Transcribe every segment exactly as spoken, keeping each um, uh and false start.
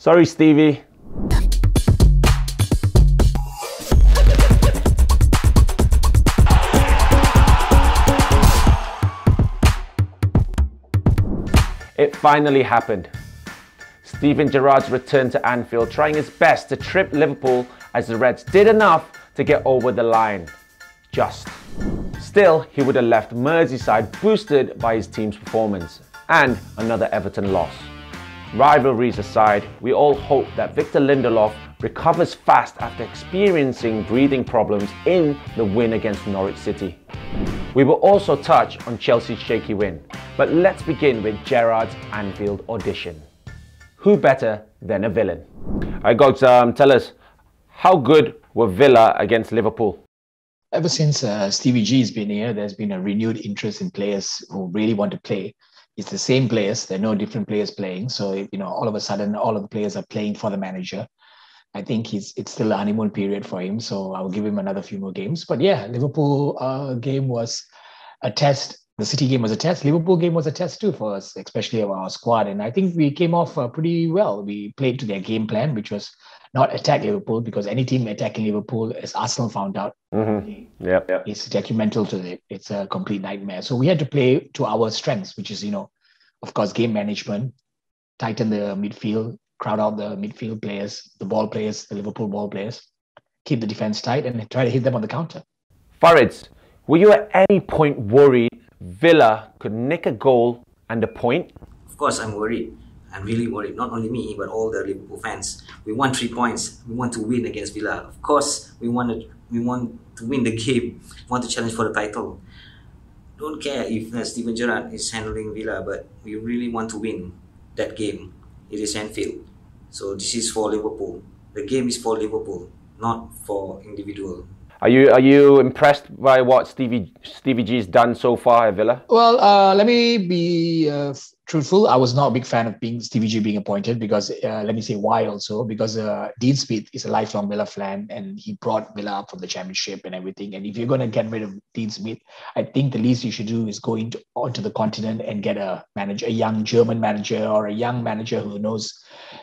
Sorry, Stevie. It finally happened. Steven Gerrard's return to Anfield, trying his best to trip Liverpool as the Reds did enough to get over the line. Just. Still, he would have left Merseyside boosted by his team's performance and another Everton loss. Rivalries aside, we all hope that Viktor Lindelof recovers fast after experiencing breathing problems in the win against Norwich City. We will also touch on Chelsea's shaky win, but let's begin with Gerrard's Anfield audition. Who better than a villain? Alright, Gogs, um, tell us, how good were Villa against Liverpool? Ever since uh, Stevie G's been here, there's been a renewed interest in players who really want to play. It's the same players, there are no different players playing. So, you know, all of a sudden, all of the players are playing for the manager. I think he's it's still a honeymoon period for him, so I'll give him another few more games. But yeah, Liverpool uh, game was a test. The City game was a test. Liverpool game was a test too for us, especially our squad. And I think we came off uh, pretty well. We played to their game plan, which was not attack Liverpool, because any team attacking Liverpool, as Arsenal found out, mm-hmm. yep, yep. is detrimental to it. It's a complete nightmare. So we had to play to our strengths, which is, you know, of course, game management, tighten the midfield, crowd out the midfield players, the ball players, the Liverpool ball players, keep the defense tight and try to hit them on the counter. Farids, were you at any point worried Villa could nick a goal and a point? Of course, I'm worried. I'm really worried. Not only me, but all the Liverpool fans. We want three points. We want to win against Villa. Of course, we want to, we want to win the game. We want to challenge for the title. Don't care if uh, Steven Gerrard is handling Villa, but we really want to win that game. It is Anfield. So this is for Liverpool. The game is for Liverpool, not for individual. Are you are you impressed by what Stevie Stevie G's done so far at Villa? Well, uh, let me be uh, truthful. I was not a big fan of being Stevie G being appointed because, uh, let me say why also, because uh, Dean Smith is a lifelong Villa fan and he brought Villa up from the Championship and everything. And if you're going to get rid of Dean Smith, I think the least you should do is go into onto the continent and get a manager, a young German manager or a young manager who knows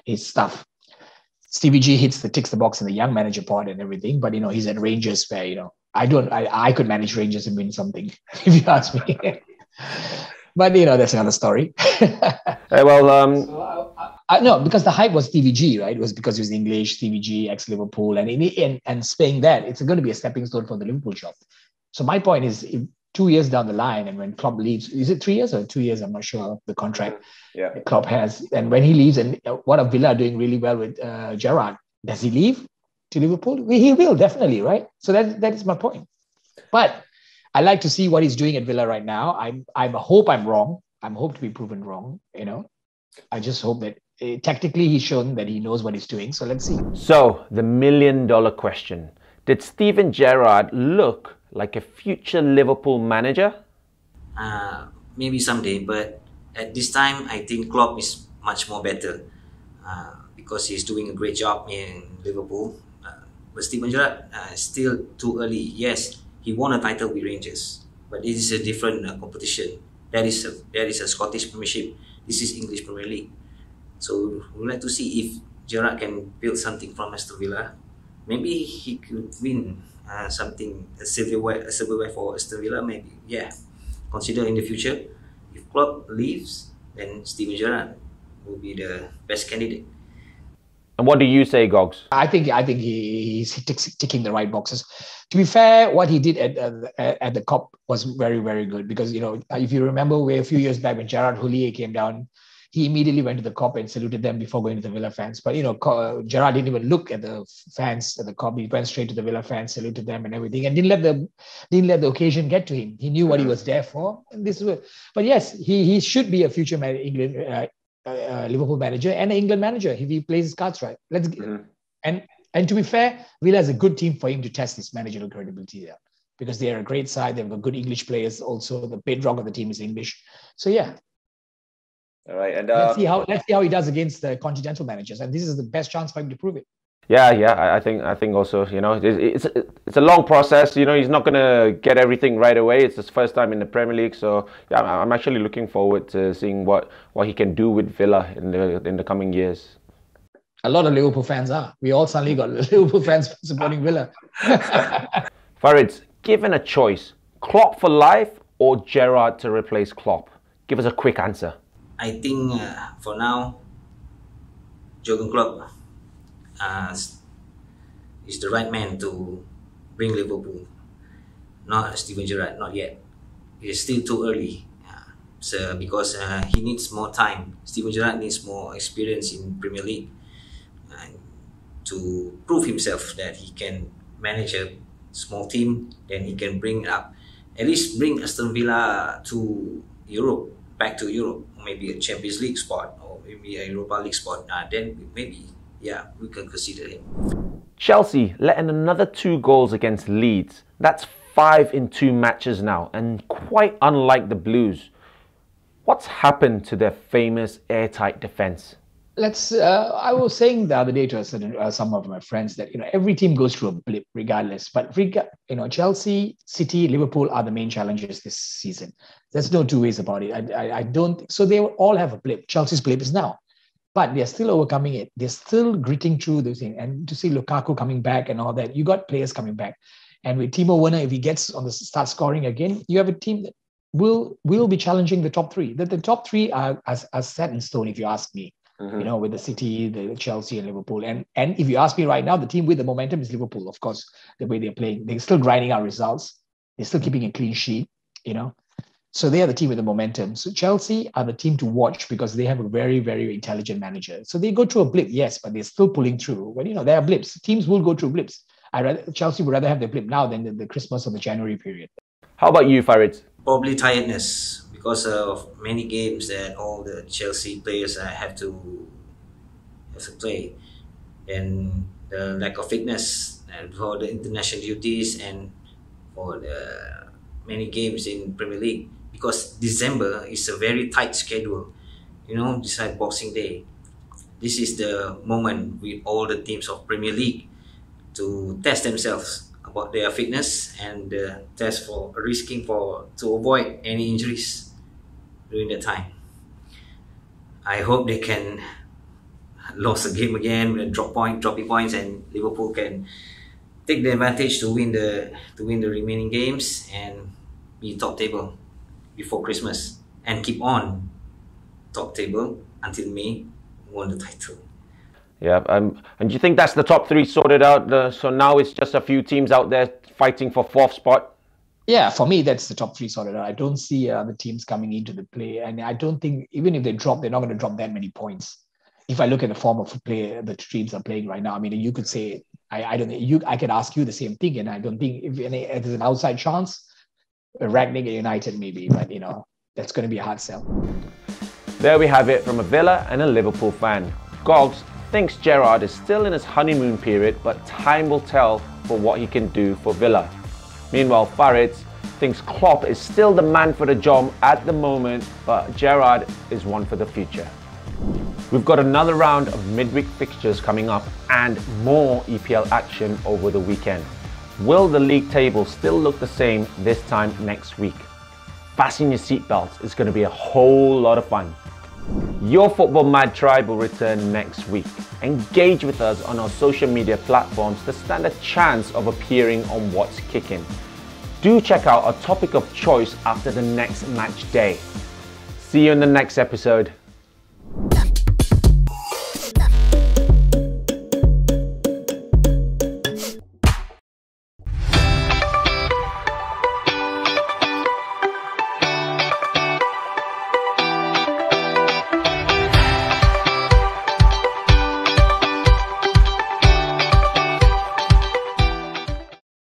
his stuff. Stevie G hits the ticks the box in the young manager part and everything, but you know he's at Rangers where you know I don't I, I could manage Rangers and win something if you ask me. But you know that's another story. Hey, well, um, so I, I, I, no, because the hype was Stevie G, right? It was because he was English, Stevie G, ex Liverpool, and in and and saying that it's going to be a stepping stone for the Liverpool job. So my point is, if two years down the line, and when Klopp leaves, is it three years or two years? I'm not sure the contract yeah. Klopp has. And when he leaves, and what are Villa doing really well with uh, Gerrard? Does he leave to Liverpool? Well, he will definitely, right? So that that is my point. But I like to see what he's doing at Villa right now. I'm I hope I'm wrong. I'm hope to be proven wrong. You know, I just hope that uh, tactically he's shown that he knows what he's doing. So let's see. So the million dollar question: did Steven Gerrard look like a future Liverpool manager? Uh, maybe someday, but at this time, I think Klopp is much more better uh, because he's doing a great job in Liverpool. Uh, but Steven Gerrard uh, is still too early. Yes, he won a title with Rangers, but it is a different uh, competition. That is a that is a Scottish Premiership. This is English Premier League. So we'd like to see if Gerrard can build something from Aston Villa. Maybe he could win Uh, something, a silverware, a silverware for Aston Villa, maybe. Yeah, consider in the future. If Klopp leaves, then Steven Gerrard will be the best candidate. And what do you say, Gogs? I think I think he, he's ticking the right boxes. To be fair, what he did at at, at the COP was very very good because you know if you remember way a few years back when Gérard Houllier came down. He immediately went to the COP and saluted them before going to the Villa fans. But, you know, Gerrard didn't even look at the fans at the COP. He went straight to the Villa fans, saluted them and everything, and didn't let the didn't let the occasion get to him. He knew what he was there for. And this was, but yes, he he should be a future man, England uh, uh, Liverpool manager and an England manager if he plays his cards right. Let's mm-hmm. and and to be fair, Villa is a good team for him to test his managerial credibility there because they are a great side. They have good English players. Also, the bedrock of the team is English. So yeah. All right, and uh, let's see how let's see how he does against the continental managers, and this is the best chance for him to prove it. Yeah, yeah, I think I think also, you know, it's it's, it's a long process. You know, he's not gonna get everything right away. It's his first time in the Premier League, so yeah, I'm actually looking forward to seeing what what he can do with Villa in the in the coming years. a lot of Liverpool fans are. We all suddenly got Liverpool fans supporting Villa. Farid, given a choice, Klopp for life or Gerrard to replace Klopp? Give us a quick answer. I think uh, for now, Jürgen Klopp uh, is the right man to bring Liverpool. Not Steven Gerrard, not yet. It's still too early. So because uh, he needs more time. Steven Gerrard needs more experience in Premier League uh, to prove himself that he can manage a small team, then he can bring up, at least bring Aston Villa to Europe, back to Europe, maybe a Champions League spot or maybe a Europa League spot. Uh, then maybe, yeah, we can consider him. Chelsea letting another two goals against Leeds. That's five in two matches now, and quite unlike the Blues. What's happened to their famous airtight defense? Let's. Uh, I was saying the other day to a certain, uh, some of my friends that you know every team goes through a blip, regardless. But rega you know, Chelsea, City, Liverpool are the main challenges this season. There's no two ways about it. I, I, I don't. So they all have a blip. Chelsea's blip is now, but they're still overcoming it. They're still gritting through the thing. And to see Lukaku coming back and all that, you got players coming back. And with Timo Werner, if he gets on the start scoring again, you have a team that will will be challenging the top three. The, the top three are, are, are set in stone, if you ask me, mm-hmm. you know, with the City, the Chelsea and Liverpool. And, and if you ask me right now, the team with the momentum is Liverpool, of course, the way they're playing. They're still grinding out results. They're still keeping a clean sheet, you know. So they are the team with the momentum. So Chelsea are the team to watch because they have a very, very intelligent manager. So they go through a blip, yes, but they're still pulling through. Well, you know, there are blips. Teams will go through blips. I rather, Chelsea would rather have their blip now than the, the Christmas or the January period. How about you, Farid? Probably tiredness because of many games that all the Chelsea players uh, have to have to play, and the lack of fitness and for the international duties and for the many games in Premier League, because December is a very tight schedule. You know, beside Boxing Day, this is the moment with all the teams of Premier League to test themselves about their fitness and uh, test for risking for to avoid any injuries during that time. I hope they can lose the game again with a drop point, dropping points, and Liverpool can take the advantage to win the to win the remaining games and be top table before Christmas and keep on top table until May won the title. Yeah, um, and do you think that's the top three sorted out? Uh, so now it's just a few teams out there fighting for fourth spot? Yeah, for me, that's the top three sorted out. I don't see other uh, teams coming into the play. And I don't think, even if they drop, they're not going to drop that many points. If I look at the form of play, the teams are playing right now, I mean, you could say, I, I don't you, I could ask you the same thing. And I don't think if, any, if there's an outside chance, Rangnick United maybe, but you know, that's going to be a hard sell. There we have it from a Villa and a Liverpool fan. Gogs thinks Gerrard is still in his honeymoon period, but time will tell for what he can do for Villa. Meanwhile, Farid thinks Klopp is still the man for the job at the moment, but Gerrard is one for the future. We've got another round of midweek fixtures coming up and more E P L action over the weekend. Will the league table still look the same this time next week? Fasten your seatbelts, it's going to be a whole lot of fun. Your Football Mad Tribe will return next week. Engage with us on our social media platforms to stand a chance of appearing on What's Kicking. Do check out our topic of choice after the next match day. See you in the next episode.